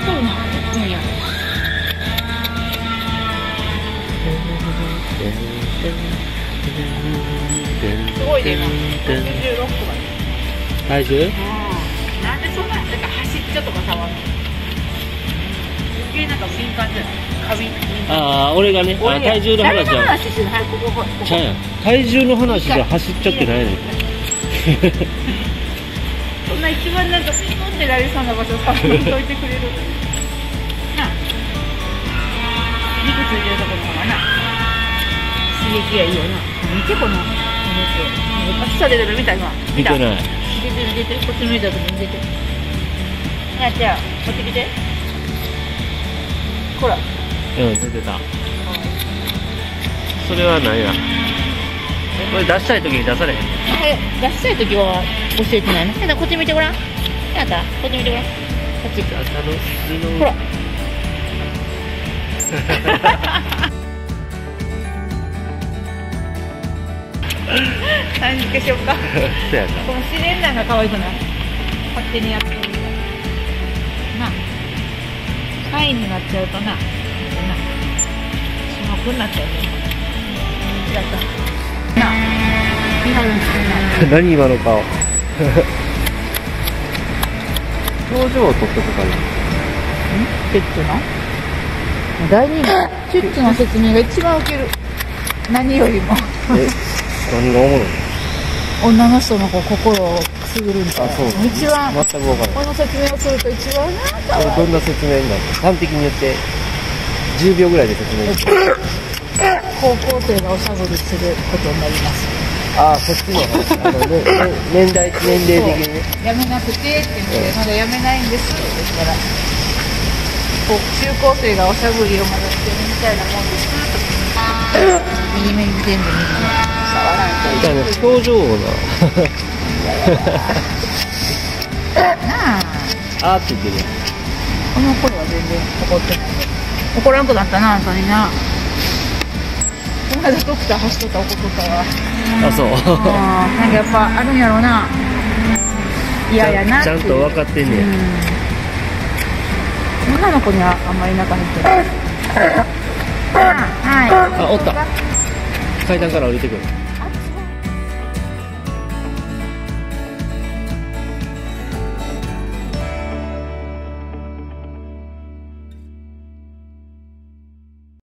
すごいね、26個まで体重？なんでそんななんか走っちゃとか触るの？余計なんか敏感じゃない？髪。ああ、俺がね、体重の話じゃん。ちゃうやん。体重の話じゃ走っちゃってないの。そんな一番なんか吸い込んでられそうな場所をさ、置いといてくれる。なあ。肉ついてるところかな。刺激がいいよな。見てこの。落ちた出てるみたいな。見てない。出てこっち向いた時に出てる。なあ、じゃあ持ってきて。ほら。うん、出てた。それはないや。これ出したい時に出されへん。出したい時は教えてないね。こっち見てごらん。やった。こっち見てごらん。こっち。ほら。何にしようか。この自然なのが可愛くない。勝手にやってる。なあ。サインになっちゃうとな。な。種目になっちゃうね。違った。なあ。何今の顔。表情を撮っとくから。ん？チュッチュの。第二のチュッチュの説明が一番ウケる。何よりも。何がおもろい？女の人の心をくすぐるみたいな。一番全く分からない。この説明をすると一番なんか。どんな説明になるの？端的に言って10秒ぐらいで説明して。高校生がおしゃべりすることになります。ああ、そっちの話。年齢的にね。やめなくてって言ってまだやめないんですって言ったら、こう中高生がおしゃべりをまだしてるみたいなもんです。右目に全部見る。表情をなあって言ってる。この声は全然怒ってない。怒らんくなったな、あんたにな。この間ドクター走っとった怒っとったわ。あ、そう。なんかやっぱあるんやろうな。嫌やな。ちゃんと分かってんねや。女の子にはあんまり中に行ってない。あ、おった。階段から降りてくる。